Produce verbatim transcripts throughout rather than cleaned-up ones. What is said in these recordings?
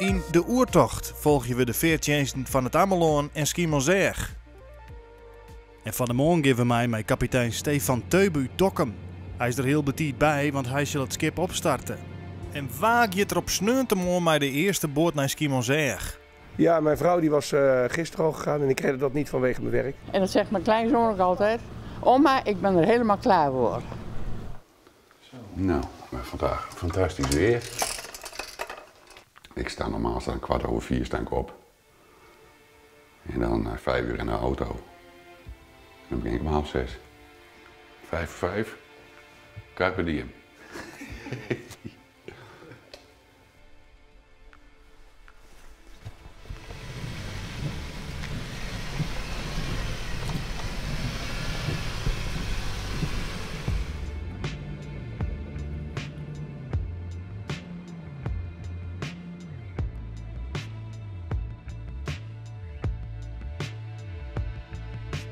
In de Oertocht volgen we de veertjensten van het Ameland en Schiermonnikoog. En van de morgen geven mij mijn kapitein Stefan Teuben Dokkum. Hij is er heel betiet bij, want hij zal het schip opstarten. En waar gaat er op Sneuntemor mij de eerste boord naar Schiermonnikoog? Ja, mijn vrouw die was uh, gisteren al gegaan en ik redde dat niet vanwege mijn werk. En dat zegt mijn kleinzoon ook altijd. Oma, ik ben er helemaal klaar voor. Zo. Nou, maar vandaag fantastisch weer. Ik sta normaal staan kwart over vier sta ik op. En dan uh, vijf uur in de auto. En dan begin ik om half zes. Vijf voor vijf. Carpe diem.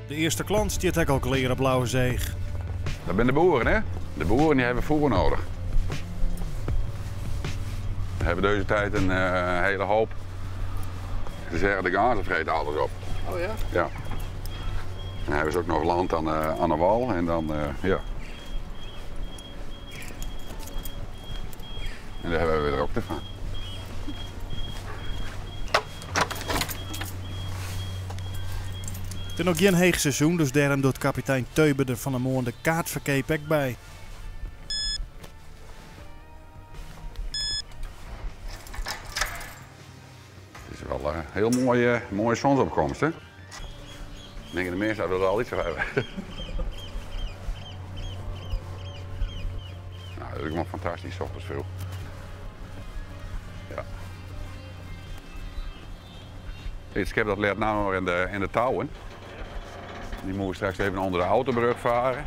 De eerste klant stiert ik al kleren blauwe zeeg. Dat zijn de boeren, hè? De boeren die hebben voer nodig. We hebben deze tijd een uh, hele hoop. Ze zeggen de gazen vreten alles op. Oh ja? Ja. En dan hebben ze ook nog land aan, uh, aan de wal en dan, uh, ja. En daar hebben we weer op te vangen. Het is nog geen heeg seizoen, dus daarom doet kapitein Teuben er van de morgen de kaartverkeep bij. Het is wel een heel mooie, mooie zonsopkomst, hè? Ik denk dat de mensen er al iets van hebben. Nou, dat is ook fantastisch, ochtends veel. Ja. Het schip dat leert nou in de, in de touwen. Die moeten we straks even onder de autobrug varen.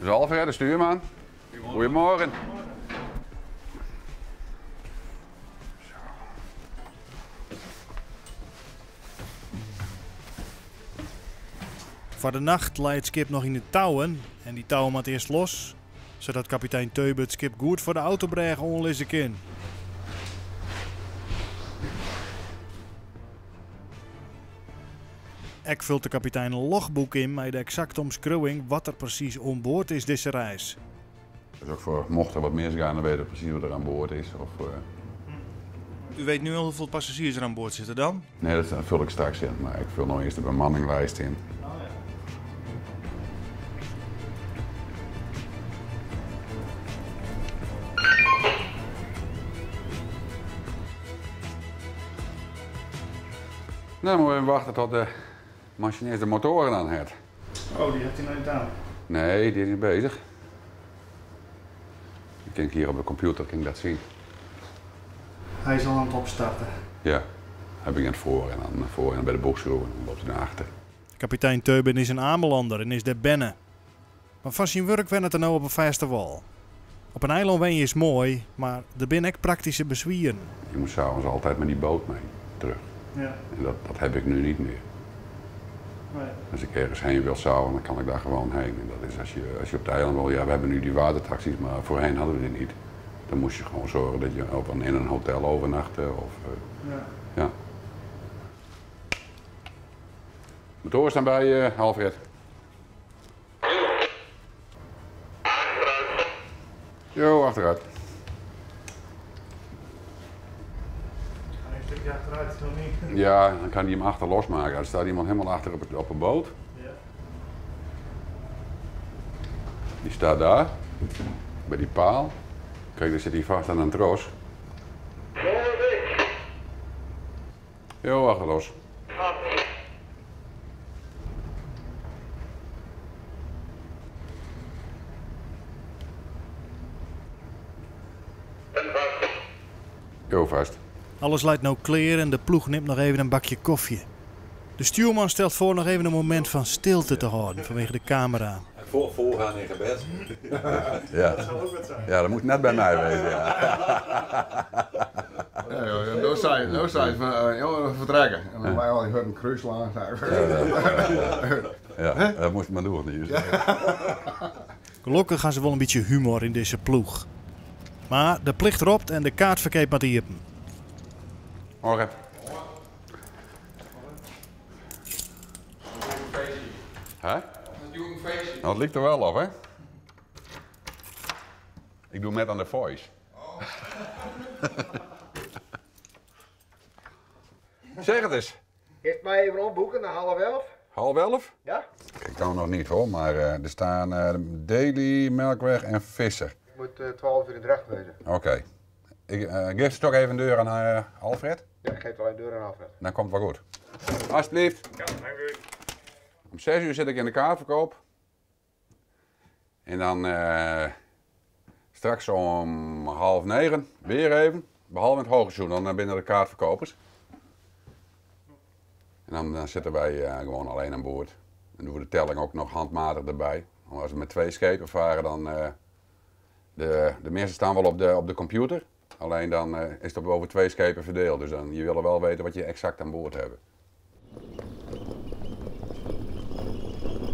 Dus Alfred, de stuurman. Goedemorgen. Goedemorgen. Voor de nacht leidt het schip nog in de touwen en die touwen moet eerst los, zodat kapitein Teuben het schip goed voor de autobrug onlissen kan. Ik vult de kapitein een logboek in met de exacte omschrijving wat er precies aan boord is deze reis. Dus ook voor mocht er wat misgaan, dan weten we precies wat er aan boord is. Of, uh... U weet nu al hoeveel passagiers er aan boord zitten dan? Nee, dat vul ik straks in, maar ik vul nog eerst de bemanninglijst in. Nou, dan moeten we wachten tot de machinist de motoren aan heeft. Oh, die heeft hij nog niet aan? Nee, die is niet bezig. Ik denk hier op de computer kan ik dat zien. Hij is al aan het opstarten. Ja, heb ik aan het voor en aan voor en bij de boegschroeven en op de achter. Kapitein Teuben is een Amelander en is de Benne. Maar van zijn werk wen het er nou op een vaste wal. Op een eiland wen je is mooi, maar er zijn ook praktische bezwieren. Je moet s'avonds altijd met die boot mee terug. Ja. En dat, dat heb ik nu niet meer. Nee. Als ik ergens heen wil zouden, dan kan ik daar gewoon heen. En dat is als je, als je op het eiland wil, ja, we hebben nu die watertaxis, maar voorheen hadden we dit niet. Dan moest je gewoon zorgen dat je op een, in een hotel overnachtte. Of, uh, ja. Ja. Motoren staan bij uh, Alfred. Jo, achteruit. Achteruit, niet. Ja, dan kan hij hem achter losmaken. Er staat iemand helemaal achter op, het, op een boot. Ja. Die staat daar, bij die paal. Kijk, daar zit hij vast aan een tros. Jo, achter los. Jo, vast. Alles lijkt nou klaar en de ploeg neemt nog even een bakje koffie. De stuurman stelt voor nog even een moment van stilte te houden vanwege de camera. Voor, voorgaan in gebed. Ja, ja. Ja, dat moet net bij mij wezen. Ja. Ja, ja, no sign, no sign van uh, jongen, we vertrekken. En dan wij al hebben een kruislaan. Ja, dat moest maar doen hier. Gelukkig gaan ze wel een beetje humor in deze ploeg. Maar de plicht ropt en de kaart verkeert met de jippen. Morgen. Hè? Nou, het lijkt er wel af, hè? Ik doe met aan de voice. Oh. Zeg het eens. Eerst maar even omboeken naar half elf. Half elf? Ja. Ik kan nog niet hoor, maar uh, er staan uh, Daily, Melkweg en Visser. Ik moet uh, twaalf uur in Dracht wezen. Oké. Okay. Uh, geef ze toch even een deur aan uh, Alfred? Ja, ik geef wel een deur aan Alfred. Dan komt het wel goed. Alsjeblieft. Ja, dank u. Om zes uur zit ik in de kaartverkoop. En dan uh, straks om half negen, weer even. Behalve in het hoogseizoen, dan binnen de kaartverkopers. En dan, dan zitten wij uh, gewoon alleen aan boord. Dan doen we de telling ook nog handmatig erbij. Als we met twee schepen varen, dan uh, de, de meeste staan wel op de, op de computer. Alleen dan uh, is het over twee schepen verdeeld. Dus dan, je wil wel weten wat je exact aan boord hebt.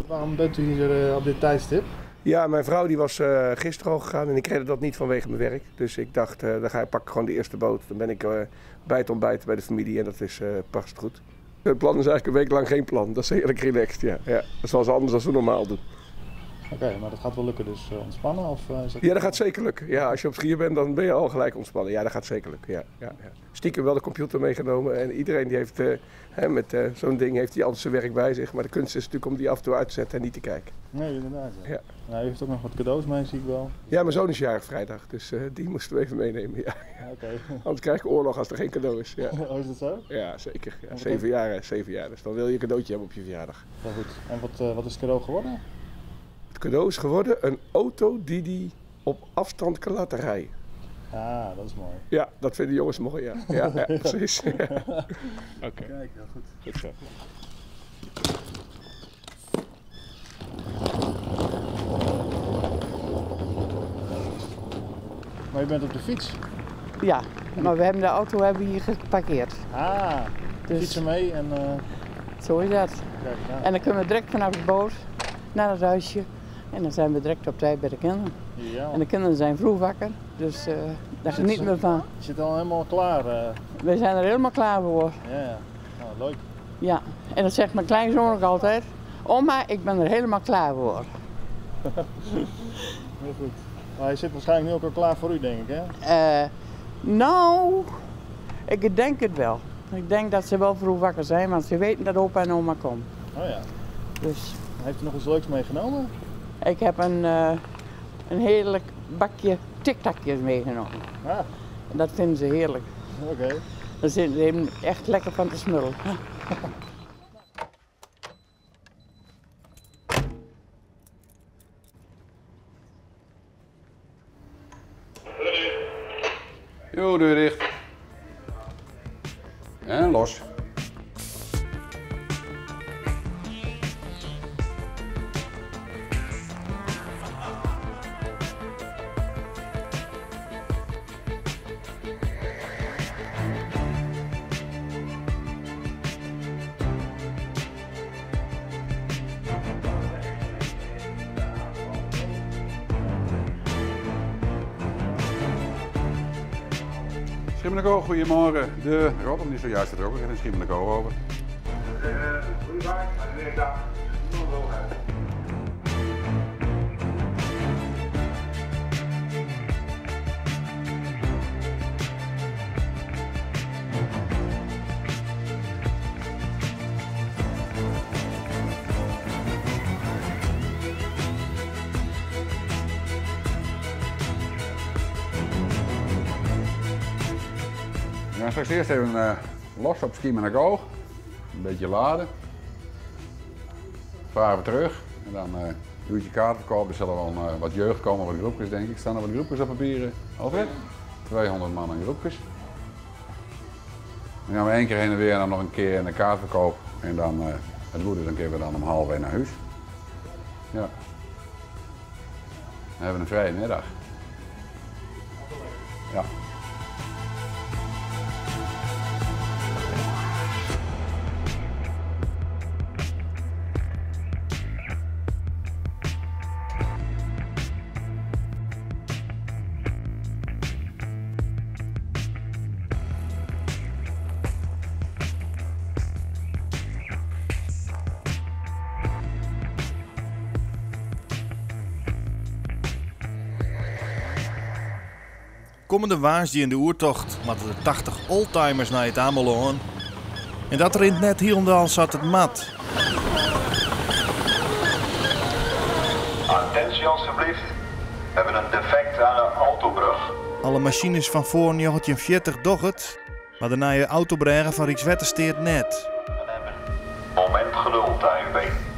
Waarom bent u hier uh, op dit tijdstip? Ja, mijn vrouw die was uh, gisteren al gegaan en ik redde dat niet vanwege mijn werk. Dus ik dacht, uh, dan ga ik, pak ik gewoon de eerste boot. Dan ben ik uh, bij het ontbijt bij de familie en dat is, uh, past goed. Het plan is eigenlijk een week lang geen plan. Dat is heerlijk relaxed, ja. ja. Dat is wel eens anders dan we normaal doen. Oké, okay, maar dat gaat wel lukken dus uh, ontspannen? Of, uh, is dat... Ja, dat gaat zeker lukken. Ja, als je op Schier bent, dan ben je al gelijk ontspannen. Ja, dat gaat zeker lukken. Ja, ja, ja. Stiekem wel de computer meegenomen en iedereen die heeft uh, hè, met uh, zo'n ding heeft die altijd zijn werk bij zich. Maar de kunst is natuurlijk om die af en toe uit te zetten en niet te kijken. Nee, inderdaad. Ja. Ja. Nou, u heeft ook nog wat cadeaus mee, zie ik wel. Ja, mijn zoon is jarig vrijdag, dus uh, die moesten we even meenemen. Ja. Okay. Anders krijg ik oorlog als er geen cadeau is. Ja. Oh, is dat zo? Ja, zeker. Ja, zeven jaar, zeven jaar. Dus dan wil je een cadeautje hebben op je verjaardag. Ja, goed. En wat, uh, wat is het cadeau geworden? Cadeau is geworden een auto die die op afstand kan laten rijden. Ah, dat is mooi. Ja, dat vinden de jongens mooi, ja. Ja, ja precies. Ja. Oké. Okay. Kijk, heel goed. Goed zo. Maar je bent op de fiets? Ja, maar we hebben de auto hebben hier geparkeerd. Ah, dus fietsen mee en... Uh... Zo is dat. Kijk, nou. En dan kunnen we direct vanaf de boot naar het huisje. En dan zijn we direct op tijd bij de kinderen. Ja. En de kinderen zijn vroeg wakker, dus uh, daar genieten we van. Je zit al helemaal klaar. Uh... Wij zijn er helemaal klaar voor. Ja, nou, leuk. Ja, en dat zegt mijn kleinzoon ook altijd. Oma, ik ben er helemaal klaar voor. Heel goed. Maar hij zit waarschijnlijk nu ook al klaar voor u, denk ik, hè? Uh, nou, ik denk het wel. Ik denk dat ze wel vroeg wakker zijn, want ze weten dat opa en oma komen. Oh ja. Dus... Heeft u nog iets leuks meegenomen? Ik heb een, uh, een heerlijk bakje tiktakjes meegenomen. Ah. En dat vinden ze heerlijk. Oké. Okay. Daar zitten ze echt lekker van te smullen. Jo, deur dicht. En los. Schiermonnikoog, goedemorgen. De Rotterdam is zojuist vertrokken, en Schiermonnikoog over. Goedemorgen, goedemiddag. We gaan straks eerst even uh, los op Schiermonnikoog, een beetje laden, varen we terug en dan uh, een uurtje kaartverkoop. Er zullen wel uh, wat jeugd komen, wat groepjes denk ik. Staan er wat groepjes op papieren? Alfred? tweehonderd man in groepjes. Dan gaan we één keer heen en weer en dan nog een keer in de kaartverkoop en dan uh, het goede dan keren we dan om half weer naar huis. Ja. Dan hebben we een vrije middag. Ja. komende waarsje in de Oertocht matten de tachtig oldtimers naar het Ameland. En dat er in het net hielendal zat het mat. Attentie alstublieft, we hebben een defect aan de autobrug. Alle machines van voor negentien veertig doch het, maar de nieuwe autobruggen van Rijkswaterstaat net. Moment geduld, A U B.